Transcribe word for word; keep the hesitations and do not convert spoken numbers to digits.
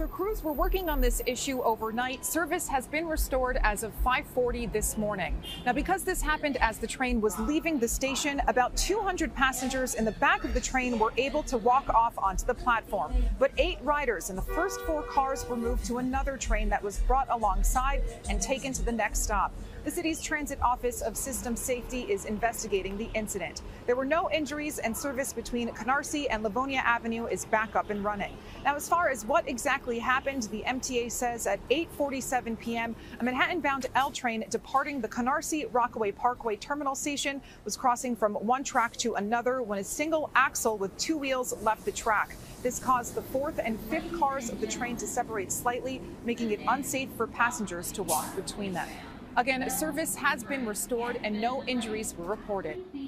Doctor Cruz were working on this issue overnight. Service has been restored as of five forty this morning. Now, because this happened as the train was leaving the station, about two hundred passengers in the back of the train were able to walk off onto the platform. But eight riders in the first four cars were moved to another train that was brought alongside and taken to the next stop. The city's Transit Office of System Safety is investigating the incident. There were no injuries, and service between Canarsie and Livonia Avenue is back up and running. Now, as far as what exactly happened, the M T A says at eight forty-seven p m, a Manhattan-bound L train departing the Canarsie Rockaway Parkway terminal station was crossing from one track to another when a single axle with two wheels left the track. This caused the fourth and fifth cars of the train to separate slightly, making it unsafe for passengers to walk between them. Again, service has been restored and no injuries were reported.